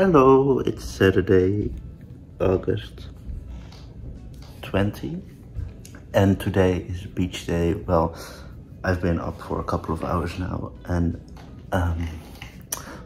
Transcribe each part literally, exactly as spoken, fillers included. Hello, it's Saturday, August twentieth, and today is beach day. Well, I've been up for a couple of hours now, and um,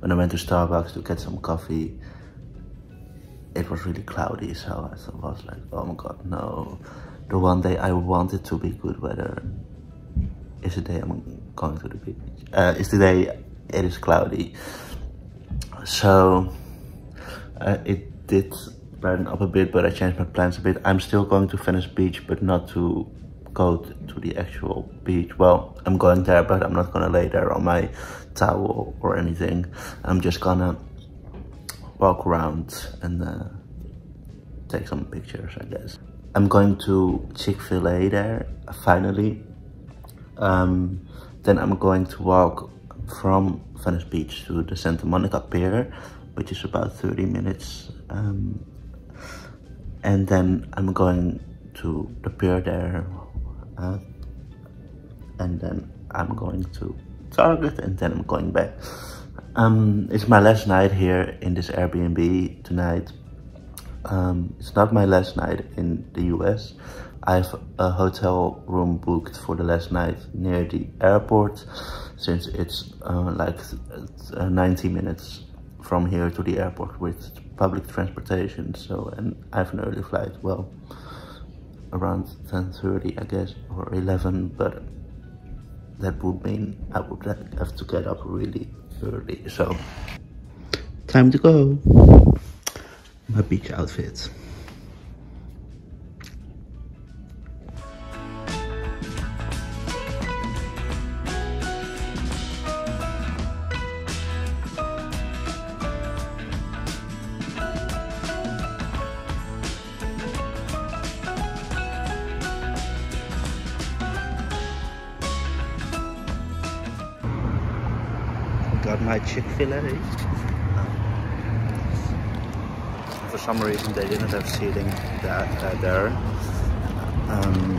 when I went to Starbucks to get some coffee, it was really cloudy, so I was like, oh my god, no. The one day I wanted to be good weather is the day I'm going to the beach. Uh, it's the day it is cloudy. So uh, it did brighten up a bit, but I changed my plans a bit. I'm still going to Venice Beach, but not to go to the actual beach. Well, I'm going there, but I'm not gonna lay there on my towel or anything. I'm just gonna walk around and uh, take some pictures, I guess. I'm going to Chick-fil-A there, finally. Um, then I'm going to walk from Venice Beach to the Santa Monica Pier, which is about thirty minutes. Um, and then I'm going to the pier there. Uh, and then I'm going to Target, and then I'm going back. Um, it's my last night here in this Airbnb tonight. Um, it's not my last night in the U S. I have a hotel room booked for the last night near the airport, since it's uh, like uh, ninety minutes from here to the airport with public transportation. So, and I have an early flight, well, around ten thirty, I guess, or eleven, but that would mean I would have to get up really early, so. Time to go. My beach outfit. Got my Chick-fil-A. For some reason they didn't have seating that, uh, there. Um,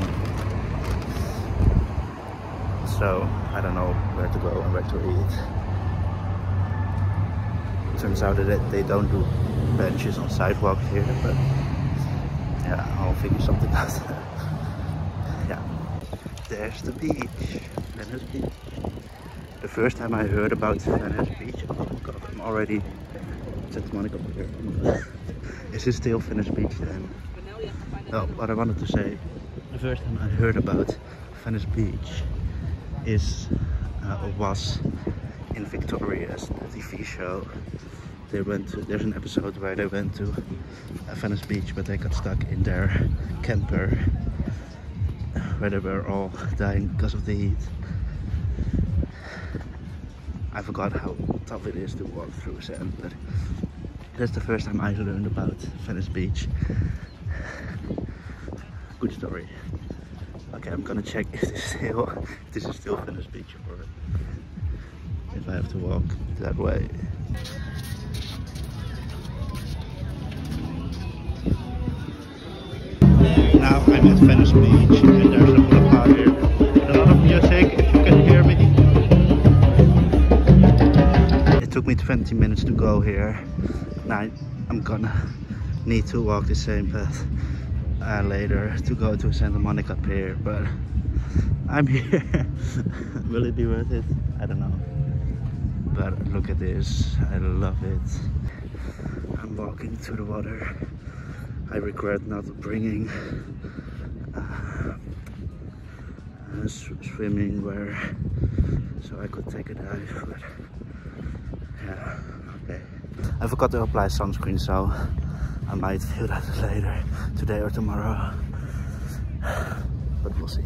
so I don't know where to go and where to eat. Turns out that they don't do benches on sidewalks here, but yeah, I'll figure something out. Yeah. There's the beach, Venice Beach. The first time I heard about Venice Beach, oh my god, I'm already Santa Monica Pier. Is it still Venice Beach then? No, what I wanted to say, the first time I heard about Venice Beach is uh, was in Victoria's T V show. They went to, there's an episode where they went to uh, Venice Beach, but they got stuck in their camper where they were all dying because of the heat. I forgot how tough it is to walk through sand, but that's the first time I learned about Venice Beach. Good story. Okay, I'm gonna check if this is still, if this is still Venice Beach, or if I have to walk that way. Now I'm at Venice Beach, and there's a boulevard here with a lot of music, if you can hear me. It took me twenty minutes to go here. Now I'm gonna need to walk the same path uh, later to go to Santa Monica Pier, but I'm here. Will it be worth it? I don't know. But look at this, I love it. I'm walking to the water. I regret not bringing uh, uh, swimming wear so I could take a dive. But yeah, okay. I forgot to apply sunscreen, so I might do that later, today or tomorrow. But we'll see.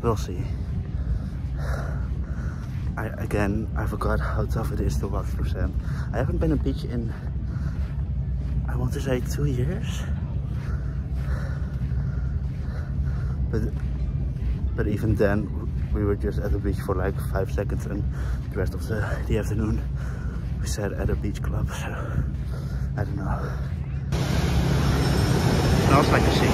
We'll see. I, again, I forgot how tough it is to walk through sand. I haven't been on a beach in, I want to say, two years. But, but even then, we were just at the beach for like five seconds, and the rest of the, the afternoon we sat at a beach club, so I don't know. It smells like a sea.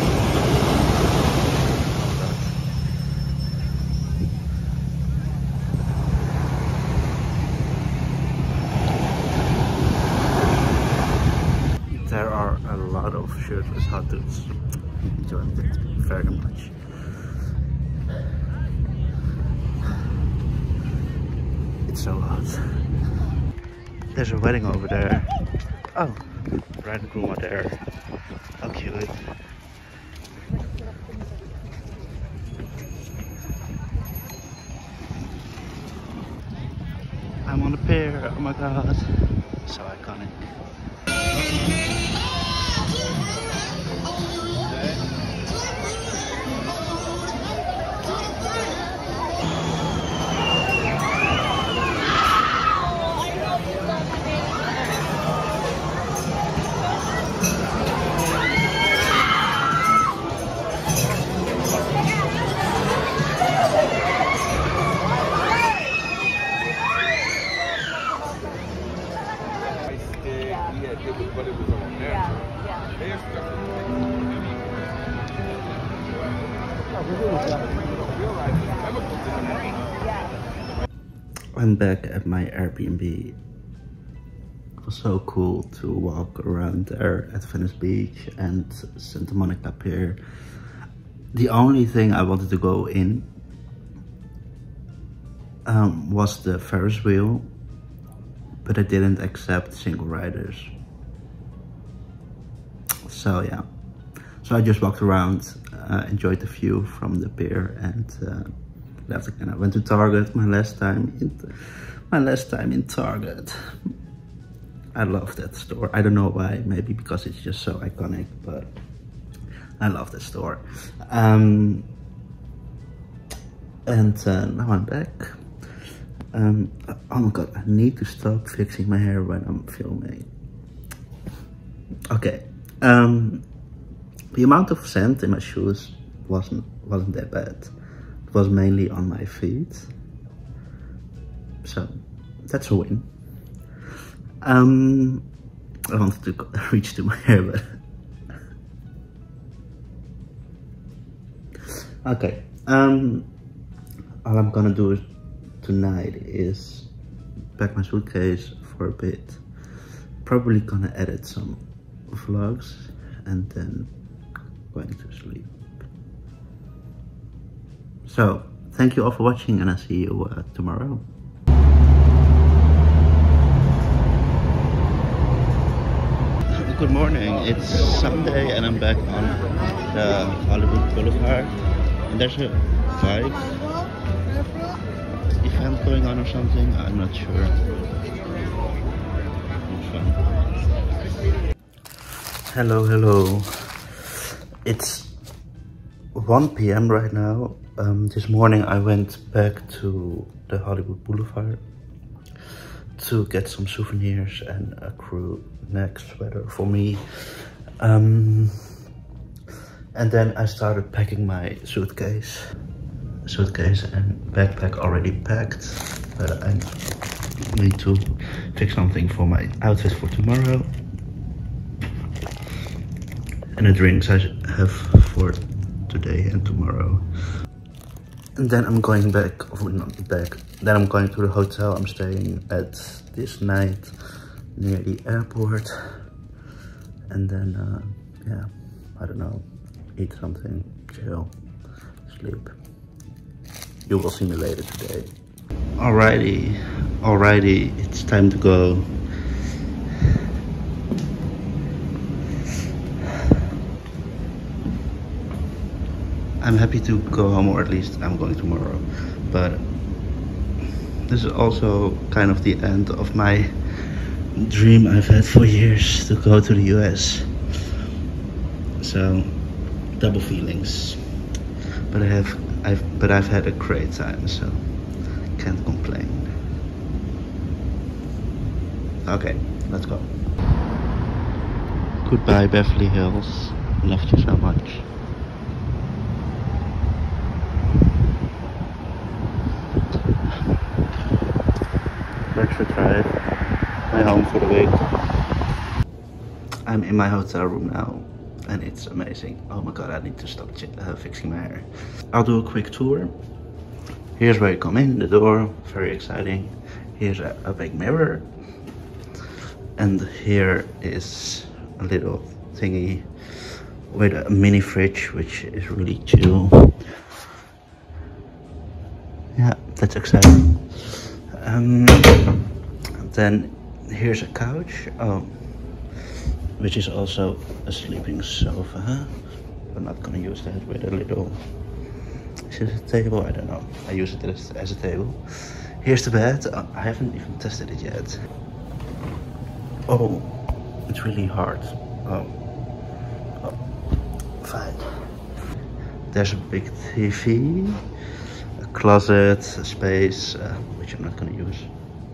a lot of shirtless hotels. Enjoying it very much. It's so hot. There's a wedding over there. Oh, bride and groom are there. How cute. I'm on the pier, oh my god. So iconic. I'm back at my Airbnb. It was so cool to walk around there at Venice Beach and Santa Monica Pier. The only thing I wanted to go in um, was the Ferris wheel, but I didn't accept single riders. So yeah, so I just walked around, uh, enjoyed the view from the pier, and uh, left again. I went to Target my last time in my last time in Target. I love that store. I don't know why, maybe because it's just so iconic, but I love that store. Um, and uh, now I'm back. Um, oh my god, I need to stop fixing my hair when I'm filming. Okay, um, the amount of sand in my shoes wasn't wasn't that bad. Was mainly on my feet, so that's a win. Um, I wanted to reach to my hair, but okay. Um, all I'm gonna do tonight is pack my suitcase for a bit. Probably gonna edit some vlogs and then going to sleep. So, thank you all for watching, and I'll see you uh, tomorrow. Good morning, it's Sunday and I'm back on the Hollywood Boulevard. And there's a bike event going on or something, I'm not sure. It's fun. Hello, hello. It's one p m right now. Um, this morning I went back to the Hollywood Boulevard to get some souvenirs and a crew neck sweater for me. Um, and then I started packing my suitcase. Suitcase and backpack already packed, but I need to fix something for my outfit for tomorrow. And the drinks I have for today and tomorrow. And then I'm going back, or not back, then I'm going to the hotel I'm staying at this night near the airport. And then, uh, yeah, I don't know, eat something, chill, sleep. You will see me later today. Alrighty, alrighty, it's time to go. I'm happy to go home, or at least I'm going tomorrow, but this is also kind of the end of my dream I've had for years to go to the U S. So double feelings, but I have, I've, but I've had a great time, so can't complain. Okay, let's go. Goodbye, Beverly Hills. Loved you so much. Drive my home for the week. I'm in my hotel room now and it's amazing. Oh my god, I need to stop uh, fixing my hair. I'll do a quick tour. Here's where you come in, the door, very exciting. Here's a, a big mirror, and here is a little thingy with a mini fridge, which is really chill. Yeah, that's exciting. Um, then here's a couch, oh, which is also a sleeping sofa. I'm not gonna use that with a little, is it a table? I don't know. I use it as, as a table. Here's the bed. I haven't even tested it yet. Oh, it's really hard. Oh, oh. Fine. There's a big T V, a closet, a space, uh, which I'm not gonna use,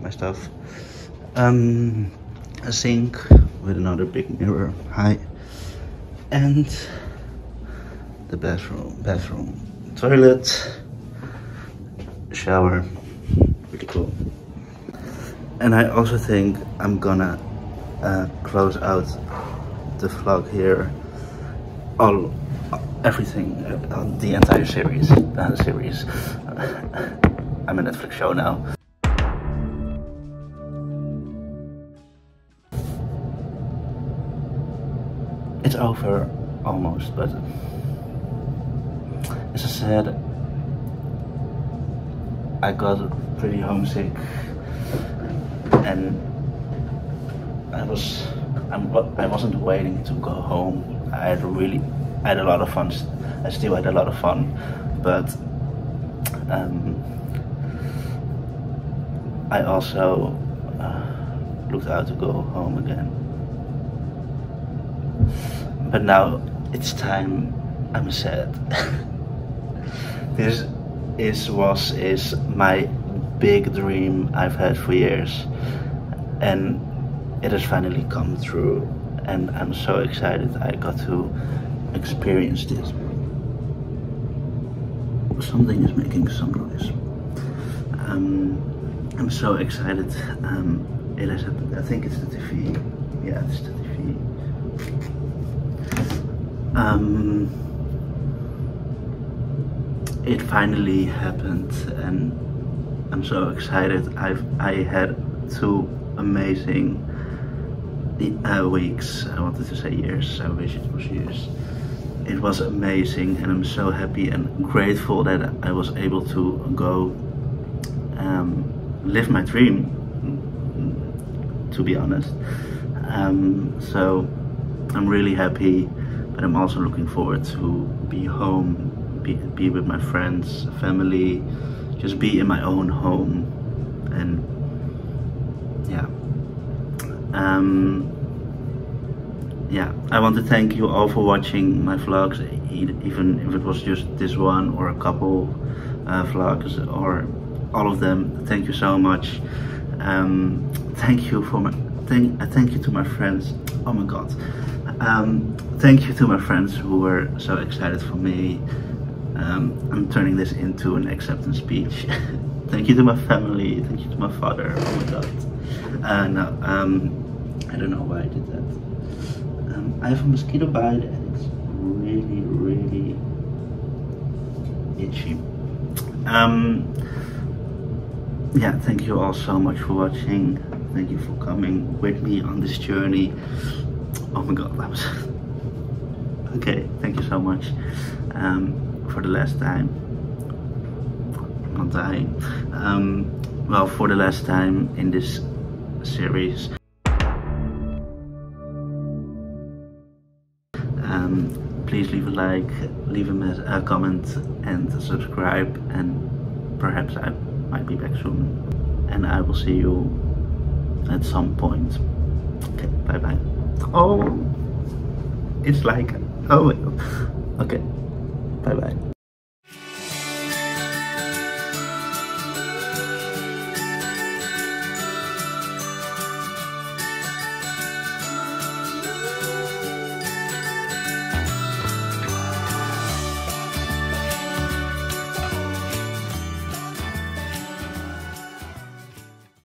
my stuff. Um, a sink with another big mirror. Hi. And the bathroom, bathroom, toilet, shower, pretty cool. And I also think I'm gonna uh, close out the vlog here, all, everything, uh, the entire series, uh, series. I'm a Netflix show now. It's over, almost, but as I said, I got pretty homesick, and I was I'm, I wasn't waiting to go home. I had really I had a lot of fun. I still had a lot of fun, but um, I also uh, looked out to go home again. But now it's time. I'm sad. This is, was, is my big dream I've had for years, and it has finally come true, and I'm so excited I got to experience this. Something is making some noise. Um, I'm so excited. Um, it has happened. I think it's the T V. Yeah, it's the T V. Um... It finally happened, and I'm so excited. I've I had two amazing uh, weeks. I wanted to say years. I wish it was years. It was amazing, and I'm so happy and grateful that I was able to go um, live my dream. To be honest, um, so I'm really happy, but I'm also looking forward to be home. Be, be with my friends, family, just be in my own home, and yeah. Um, yeah, I want to thank you all for watching my vlogs, even if it was just this one or a couple uh, vlogs or all of them. Thank you so much. Um, thank you for my thank. Uh, thank you to my friends. Oh my God. Um, thank you to my friends who were so excited for me. Um, I'm turning this into an acceptance speech. Thank you to my family. Thank you to my father. Oh my God. Uh, no, um, I don't know why I did that. Um, I have a mosquito bite and it's really, really itchy. Um, yeah, thank you all so much for watching. Thank you for coming with me on this journey. Oh my God, that was... Okay, thank you so much. Um, for the last time, I'm not dying, um, well, for the last time in this series. Um, please leave a like, leave a, a comment and subscribe, and perhaps I might be back soon, and I will see you at some point. Okay, bye bye. Oh, it's like, oh, okay. Bye-bye.